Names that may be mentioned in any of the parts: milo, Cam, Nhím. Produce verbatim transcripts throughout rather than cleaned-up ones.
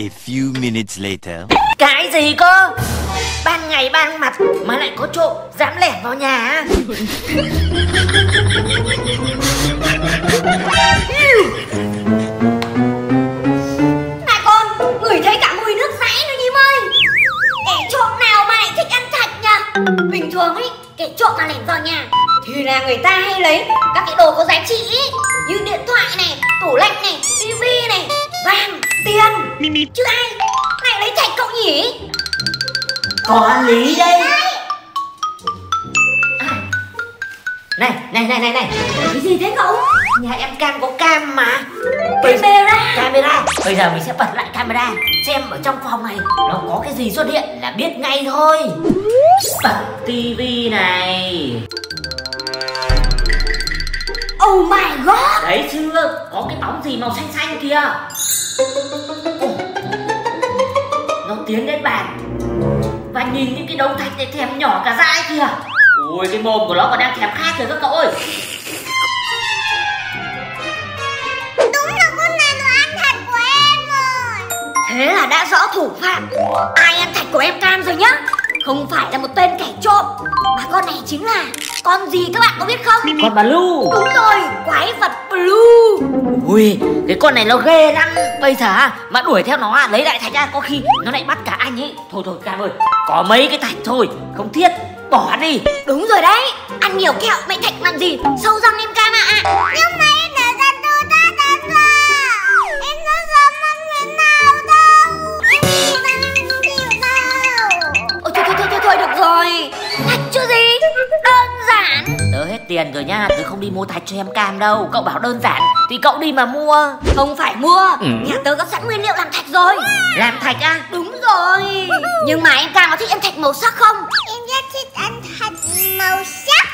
A few minutes later. Cái gì cơ? Ban ngày ban mặt mà lại có trộm dám lẻn vào nhà. Này con, ngửi thấy cả mùi nước dãi nữa Nhím ơi. Kẻ trộm nào mà lại thích ăn thạch nhỉ? Bình thường ấy, kẻ trộm mà lẻn vào nhà thì là người ta hay lấy các cái đồ có giá trị ấy, như điện thoại này, tủ lạnh này, tivi này, vàng, tiền. Chứ ai lại lấy thạch cậu nhỉ? Có lý đây. À, này này này này này, cái gì thế cậu? Nhà em Cam có cam mà. Camera. Camera. Bây giờ mình sẽ bật lại camera, xem ở trong phòng này nó có cái gì xuất hiện là biết ngay thôi. Bật tivi này. Oh my god. Đấy chưa? Có cái bóng gì màu xanh xanh kìa. Ồ, nó tiến đến bàn và nhìn những cái đống thạch này thèm nhỏ cả dãi kìa. Ui, cái mồm của nó còn đang thèm khát kìa các cậu ơi. Đúng là con này nó ăn thạch của em rồi. Thế là đã rõ thủ phạm ai ăn thạch của em Cam rồi nhá. Không phải là một tên kẻ trộm mà con này chính là con gì các bạn có biết không? Con Blue. Đúng rồi, quái vật Blue. Ui, cái con này nó ghê lắm. Bây giờ mà đuổi theo nó lấy lại thạch ra có khi nó lại bắt cả anh ấy. Thôi thôi Cam ơi, có mấy cái thạch thôi, không thiết, bỏ đi. Đúng rồi đấy, ăn nhiều kẹo mẹ thạch làm gì, sâu răng em Cam ạ. À. Nhưng mà em đã ra tôi đã ra rồi. Em đã ra mất người nào đâu. Em chỉ bằng điều nào. Ôi thôi thôi thôi thôi, được rồi. Thạch chưa gì, đơn giản. Tớ hết tiền rồi nha, tớ không đi mua thạch cho em Cam đâu. Cậu bảo đơn giản thì cậu đi mà mua. Không phải mua, ừ. Nhà tớ có sẵn nguyên liệu làm thạch rồi. Làm thạch á? Đúng rồi. Nhưng mà em Cam có thích ăn thạch màu sắc không? Em rất thích ăn thạch màu sắc.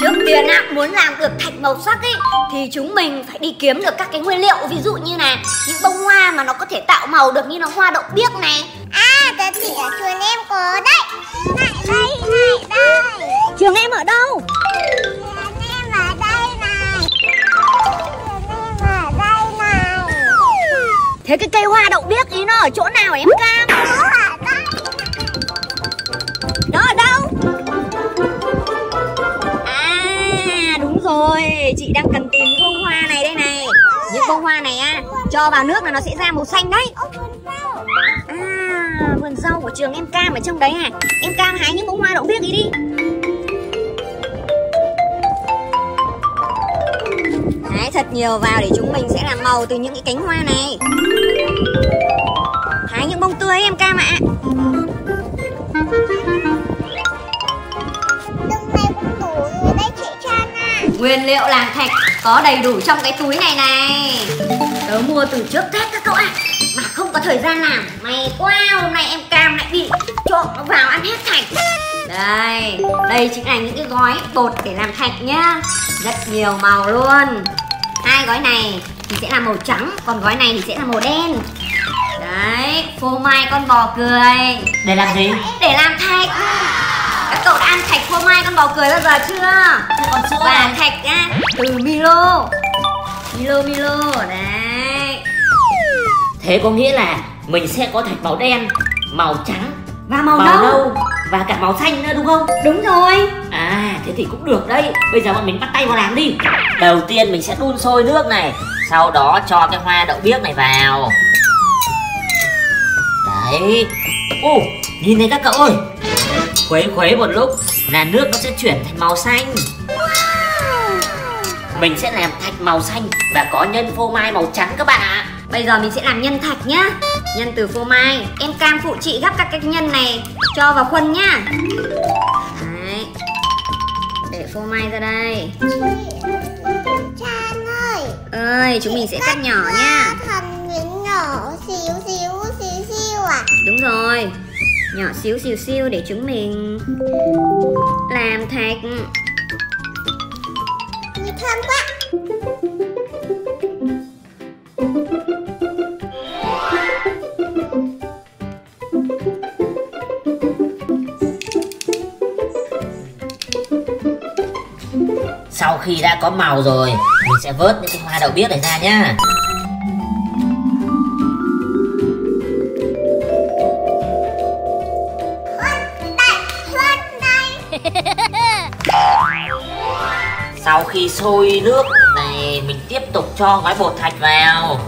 Trước tiên ạ, muốn làm được thạch màu sắc ấy thì chúng mình phải đi kiếm được các cái nguyên liệu. Ví dụ như là những bông hoa mà nó có thể tạo màu được, như là hoa đậu biếc này. À, tớ thì ở trường em có đấy. Lại đây, lại đây. Trường em ở đâu? Thế cái cây hoa đậu biếc ý nó ở chỗ nào em Cam? Nó ở đâu? À đúng rồi, chị đang cần tìm những bông hoa này đây này. Những bông hoa này á, cho vào nước là nó sẽ ra màu xanh đấy. À, vườn rau của trường em Cam ở trong đấy à. Em Cam hái những bông hoa đậu biếc ý đi. Hái thật nhiều vào để chúng mình sẽ làm màu từ những cái cánh hoa này. Hái những bông tươi em Cam ạ. Nguyên liệu làm thạch có đầy đủ trong cái túi này này. Tớ mua từ trước Tết các cậu ạ. À, mà không có thời gian làm. May quá, hôm nay em Cam lại bị trộm nó vào ăn hết thạch. Đây, đây chính là những cái gói bột để làm thạch nhá. Rất nhiều màu luôn. Hai gói này thì sẽ là màu trắng, còn gói này thì sẽ là màu đen. Đấy, phô mai con bò cười. Để làm gì? Để làm thạch. Các cậu đã ăn thạch phô mai con bò cười bao giờ chưa? Còn sữa và thạch á, từ Milo. Milo, Milo, đấy. Thế có nghĩa là mình sẽ có thạch màu đen, màu trắng và màu, màu nâu và cả màu xanh nữa đúng không? Đúng rồi. À, thế thì cũng được đấy. Bây giờ bọn mình bắt tay vào làm đi. Đầu tiên mình sẽ đun sôi nước này, sau đó cho cái hoa đậu biếc này vào. Đấy. Ô, oh, nhìn thấy các cậu ơi. Khuấy khuấy một lúc là nước nó sẽ chuyển thành màu xanh. Mình sẽ làm thạch màu xanh và có nhân phô mai màu trắng các bạn ạ. Bây giờ mình sẽ làm nhân thạch nhá. Nhân từ phô mai. Em Cam phụ chị gắp các cái nhân này cho vào khuôn nhá. Đấy. Để phô mai ra đây. Chan ơi. Ơi, chúng mình sẽ cắt nhỏ nhá. Thành miếng nhỏ xíu xíu xíu xíu ạ. Đúng rồi. Nhỏ xíu xíu xíu để chúng mình làm thạch. Thơm quá. Sau khi đã có màu rồi, mình sẽ vớt những cái hoa đậu biếc này ra nhá. Sau khi sôi nước này, mình tiếp tục cho gói bột thạch vào.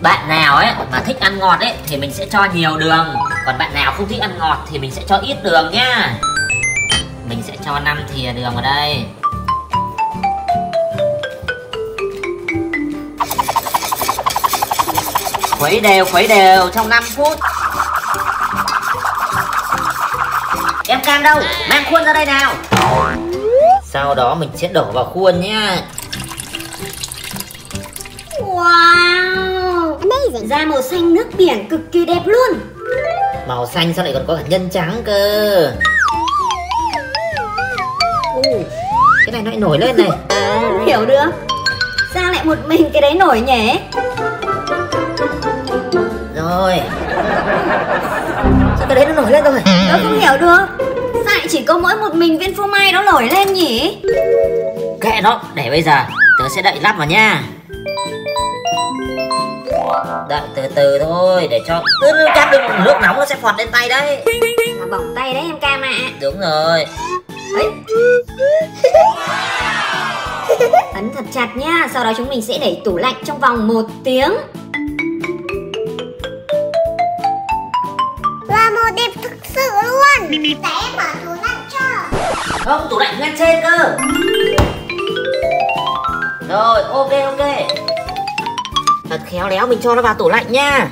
Bạn nào ấy mà thích ăn ngọt ấy thì mình sẽ cho nhiều đường, còn bạn nào không thích ăn ngọt thì mình sẽ cho ít đường nhá. Mình sẽ cho năm thìa đường vào đây. Khuấy đều khuấy đều trong năm phút. Em Cam đâu? Mang khuôn ra đây nào. Sau đó mình sẽ đổ vào khuôn nhá. Wow, amazing. Da màu xanh nước biển cực kỳ đẹp luôn. Màu xanh sao lại còn có cả nhân trắng cơ. Cái này nó lại nổi lên này. Không hiểu được. Sao lại một mình cái đấy nổi nhỉ? Rồi. Sao cái đấy nó nổi lên rồi? Tớ không hiểu được. Sao lại chỉ có mỗi một mình viên phô mai nó nổi lên nhỉ? Kệ nó, để bây giờ tớ sẽ đậy lắp vào nha. Đợi từ từ thôi, để cho cắt được nước nóng nó sẽ phọt lên tay đấy. Mà bỏng tay đấy em Cam ạ. À. Đúng rồi. Ấy. Ấn thật chặt nha, sau đó chúng mình sẽ đẩy tủ lạnh trong vòng một tiếng. Đẹp thực sự luôn. Để em mở tủ lạnh cho. Không, tủ lạnh ngăn trên cơ. Rồi, ok ok. Thật khéo léo mình cho nó vào tủ lạnh nha.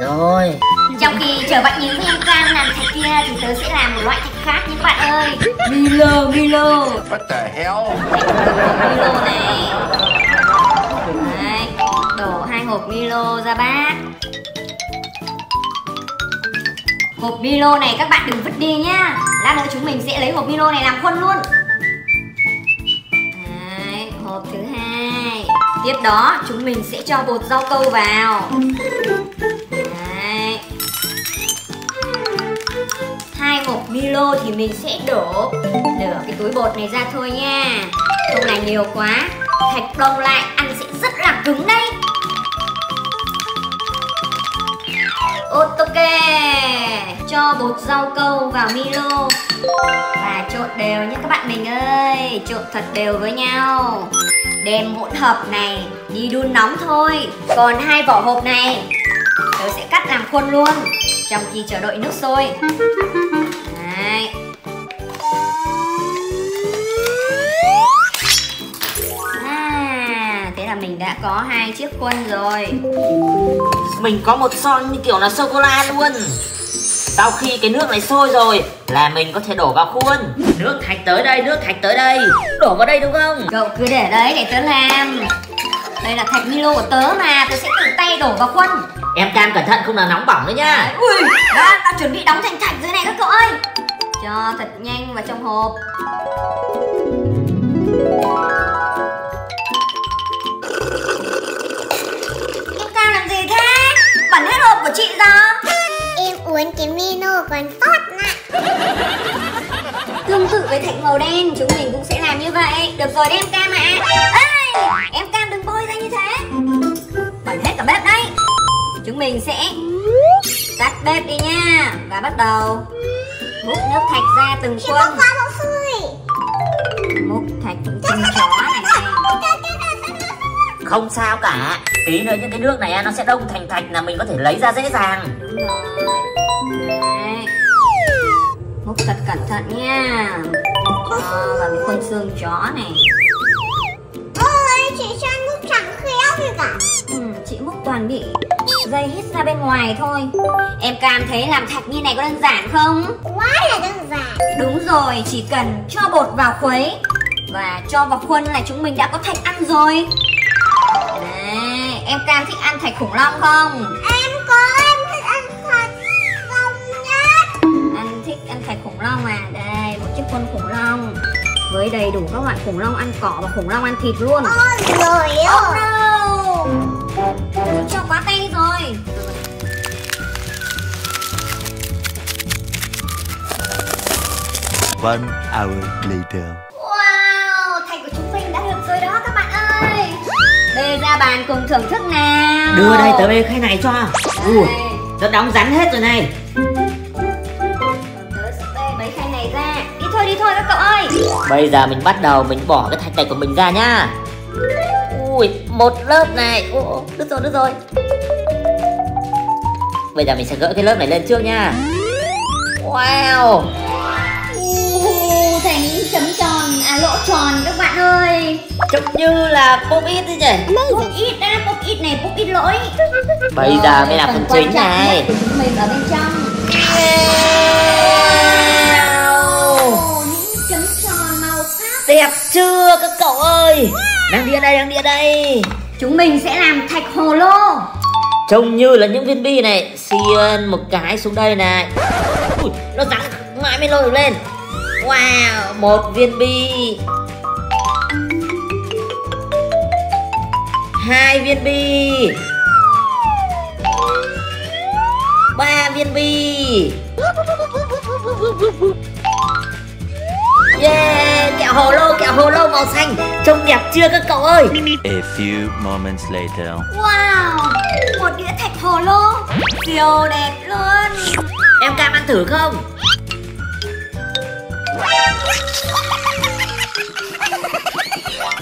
Rồi. Trong khi chờ bạn Nhím với em Cam làm thạch kia thì tớ sẽ làm một loại thạch khác nhé các bạn ơi. Milo, Milo. What the hell. Milo này. Đấy, đổ hai hộp Milo ra bát. Hộp Milo này các bạn đừng vứt đi nhá. Lát nữa chúng mình sẽ lấy hộp Milo này làm khuôn luôn. Đấy, hộp thứ hai. Tiếp đó chúng mình sẽ cho bột rau câu vào. Đấy. Hai hộp Milo thì mình sẽ đổ nửa cái túi bột này ra thôi nha. Không là nhiều quá, thạch đông lại ăn sẽ rất là cứng đấy. Ok, cho bột rau câu vào Milo và trộn đều nhé các bạn mình ơi. Trộn thật đều với nhau. Đem hỗn hợp này đi đun nóng thôi. Còn hai vỏ hộp này tớ sẽ cắt làm khuôn luôn, trong khi chờ đợi nước sôi. Đấy. Mình đã có hai chiếc khuôn rồi. Mình có một son như kiểu là sô-cô-la luôn. Sau khi cái nước này sôi rồi là mình có thể đổ vào khuôn. Nước thạch tới đây, nước thạch tới đây. Đổ vào đây đúng không? Cậu cứ để đấy để tớ làm. Đây là thạch Milo của tớ mà, tớ sẽ tự tay đổ vào khuôn. Em Cam cẩn thận không là nóng bỏng nữa nha. Ui, đã, tao chuẩn bị đóng thành thạch dưới này các cậu ơi. Cho thật nhanh vào trong hộp. Của chị giờ em uống cái Milo còn tốt nè. thạch màu đen, chúng mình cũng sẽ làm như vậy. Được rồi đấy em Cam ạ. Ê, em Cam đừng bôi ra như thế, bẩn hết cả bếp đấy. Chúng mình sẽ tắt bếp đi nha, và bắt đầu múc nước thạch ra từng khuôn. Múc thạch chân chó này em. Không sao cả, tí nữa những cái nước này nó sẽ đông thành thạch là mình có thể lấy ra dễ dàng. Đúng rồi. Đấy. Múc thật cẩn thận nha. Cho vào khuôn xương chó này. Ôi, chị cho múc chẳng khéo gì cả. Ừ, chị múc toàn bị dây hít ra bên ngoài thôi. Em Cam thấy làm thạch như này có đơn giản không? Quá là đơn giản. Đúng rồi, chỉ cần cho bột vào khuấy và cho vào khuôn là chúng mình đã có thạch ăn rồi. Đấy, em Cam thích ăn thạch khủng long không? Em có, em thích ăn thạch long nhất. Anh thích ăn thạch khủng long à? Đây, một chiếc khuôn khủng long với đầy đủ các loại khủng long ăn cỏ và khủng long ăn thịt luôn. Ôi trời ơi, cho quá tay rồi. One hour later. Wow, thạch của chúng mình đã được rồi đó các bạn ơi. Bê ra bàn cùng thưởng thức nào. Đưa đây tớ bê khay này cho. Ui, tớ đóng rắn hết rồi này. Tớ sẽ bê mấy khay này ra. Đi thôi đi thôi các cậu ơi. Bây giờ mình bắt đầu mình bỏ cái thạch này của mình ra nhá. Ui, một lớp này. Ô, đứt rồi, đứt rồi. Bây giờ mình sẽ gỡ cái lớp này lên trước nha. Wow. Ui, thành những chấm tròn, à lỗ tròn các bạn ơi. Trông như là pop ít đấy nhỉ. Pop ít đã, pop ít này, pop ít lỗi. Bây rồi, giờ mới là phần chính này. Chúng mình ở bên trong. Wow. Wow. Những chấm tròn màu sắc. Đẹp chưa các cậu ơi. Đang đĩa đây, đang đĩa đây. Chúng mình sẽ làm thạch hồ lô. Trông như là những viên bi này. Xiên một cái xuống đây này. Ui, nó rắn mãi mới lôi được lên. Wow, một viên bi. Hai viên bi. Ba viên bi. Yeah, kẹo hồ lô, kẹo hồ lô màu xanh. Trông đẹp chưa các cậu ơi. A few moments later. Wow, một đĩa thạch hồ lô. Siêu đẹp luôn. Em Cam ăn thử không?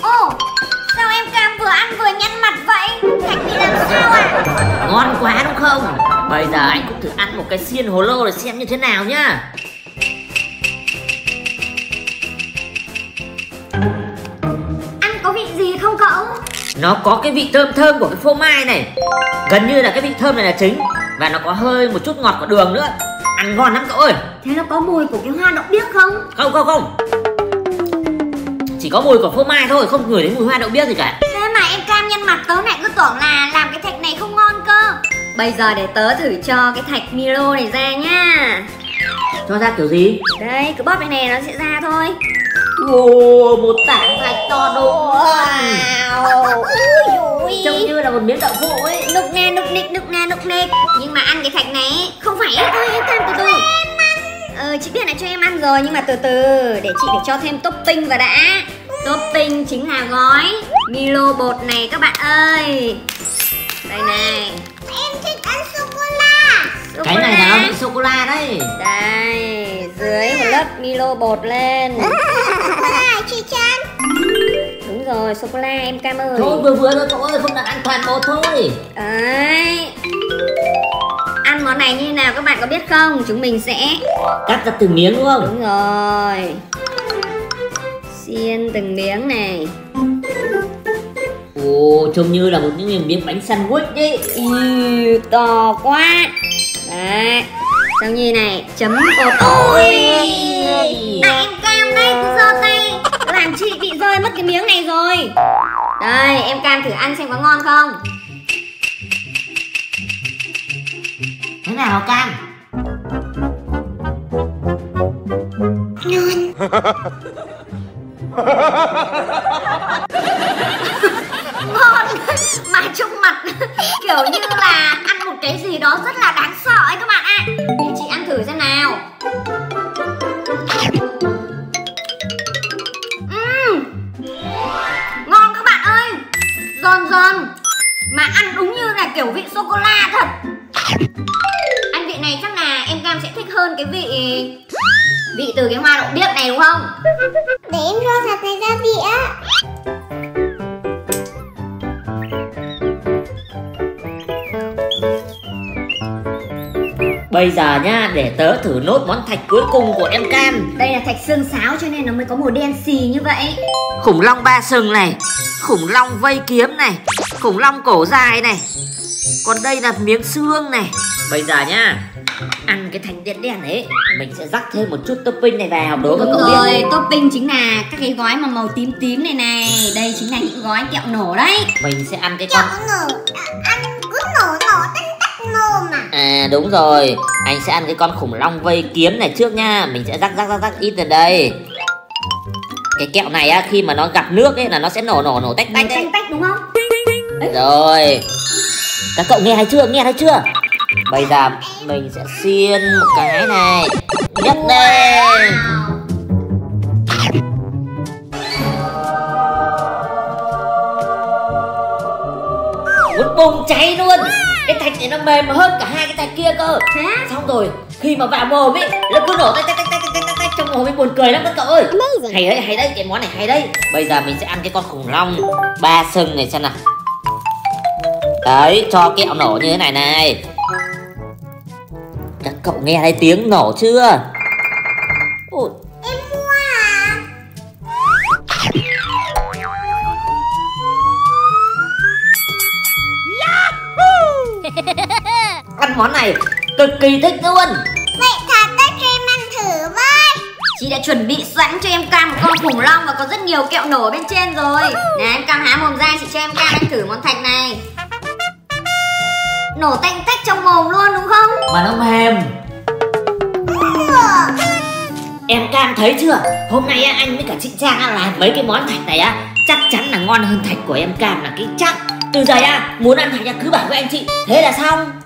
Ồ, oh, sao em Cam vừa ăn vừa nhăn mặt vậy? Thạch bị làm sao ạ? À? Ngon quá đúng không? Bây giờ anh cũng thử ăn một cái xiên hồ lô để xem như thế nào nhá. Không cậu, nó có cái vị thơm thơm của cái phô mai này, gần như là cái vị thơm này là chính, và nó có hơi một chút ngọt của đường nữa, ăn ngon lắm cậu ơi. Thế nó có mùi của cái hoa đậu biếc không? Không không không, chỉ có mùi của phô mai thôi, không ngửi thấy mùi hoa đậu biếc gì cả. Thế mà em Cam nhăn mặt, tớ lại cứ tưởng là làm cái thạch này không ngon cơ. Bây giờ để tớ thử cho cái thạch Milo này ra nha. Cho ra kiểu gì? Đấy, cứ bóp cái này nó sẽ ra thôi. Wow, một tảng thạch to đùng. Wow. Trông như là một miếng đậu phụ ấy. Nục nè, nục nịch, nục nè, nục nịch. Nhưng mà ăn cái thạch này không phải em ơi, em Cam từ từ. Ờ, chị biết là cho em ăn rồi, nhưng mà từ từ để chị để cho thêm topping vào đã. Topping chính là gói Milo bột này các bạn ơi. Đây này. Em thích ăn sô cô la. Cái này là nó bị sô cô la đấy. Đây, dưới một lớp Milo bột lên. Chị Chan. Đúng rồi, sô-cô-la em Cam ơi. Thôi vừa vừa thôi cậu ơi, không được ăn toàn bột thôi. Đấy. Ăn món này như thế nào các bạn có biết không? Chúng mình sẽ cắt ra từng miếng đúng không? Đúng rồi. Xiên từng miếng này. Ồ, trông như là một những miếng bánh sandwich ấy. Ý, to quá. Đấy, trông như này, chấm bột. Ôi, tại em Cam đây, cứ giơ tay làm chị bị rơi mất cái miếng này rồi. Đây, em Cam thử ăn xem có ngon không. Thế nào Cam? Ngon. Ngon mà trông mặt kiểu như là ăn một cái gì đó rất là đáng sợ ấy các bạn ạ. Để chị ăn thử xem nào. sô-cô-la thật. Ăn vị này chắc là em Cam sẽ thích hơn cái vị vị từ cái hoa đậu biếc này đúng không? Để em cho thật này ra đĩa. Bây giờ nha, để tớ thử nốt món thạch cuối cùng của em Cam. Đây là thạch xương sáo cho nên nó mới có màu đen xì như vậy. Khủng long ba sừng này, khủng long vây kiếm này, khủng long cổ dài này. Còn đây là miếng xương này. Bây giờ nha, ăn cái thành đen đen ấy, mình sẽ rắc thêm một chút topping này vào. Đúng, đúng rồi, topping chính là các cái gói mà màu tím tím này này. Đây chính là những gói kẹo nổ đấy. Mình sẽ ăn cái kẹo con... nổ, ăn cứ nổ nổ tất tắt nổ mà. À đúng rồi, anh sẽ ăn cái con khủng long vây kiếm này trước nha. Mình sẽ rắc rắc rắc rắc ít ở đây. Cái kẹo này á, khi mà nó gặp nước ấy là nó sẽ nổ nổ nổ tách tách tách tách đúng không? Đấy. Rồi, các cậu nghe hay chưa? Nghe hay chưa? Bây giờ mình sẽ xiên một cái này. Nhất đây. Muốn bùng cháy luôn. Cái thạch này nó mềm hơn cả hai cái thạch kia cơ. Xong rồi, khi mà vào mồm ấy, nó cứ nổ tách tách tách tách tách tách trong mồm ấy, buồn cười lắm các cậu ơi. Hay đấy, hay đấy, cái món này hay đấy. Bây giờ mình sẽ ăn cái con khủng long ba sừng này xem nào. Đấy, cho kẹo nổ như thế này này. Các cậu nghe thấy tiếng nổ chưa? Ôi. Em mua à? Ăn món này cực kỳ thích luôn. Vậy thật đấy, cho em ăn thử với. Chị đã chuẩn bị sẵn cho em Cam một con khủng long và có rất nhiều kẹo nổ bên trên rồi. Nè, em Cam há mồm ra, chị cho em Cam ăn thử món thạch này. Nổ tanh tách trong mồm luôn đúng không? Mà nó mềm. Em Cam thấy chưa? Hôm nay anh với cả chị Trang làm mấy cái món thạch này á, chắc chắn là ngon hơn thạch của em Cam là cái chắc. Từ giờ á, muốn ăn thạch cứ bảo với anh chị, thế là xong.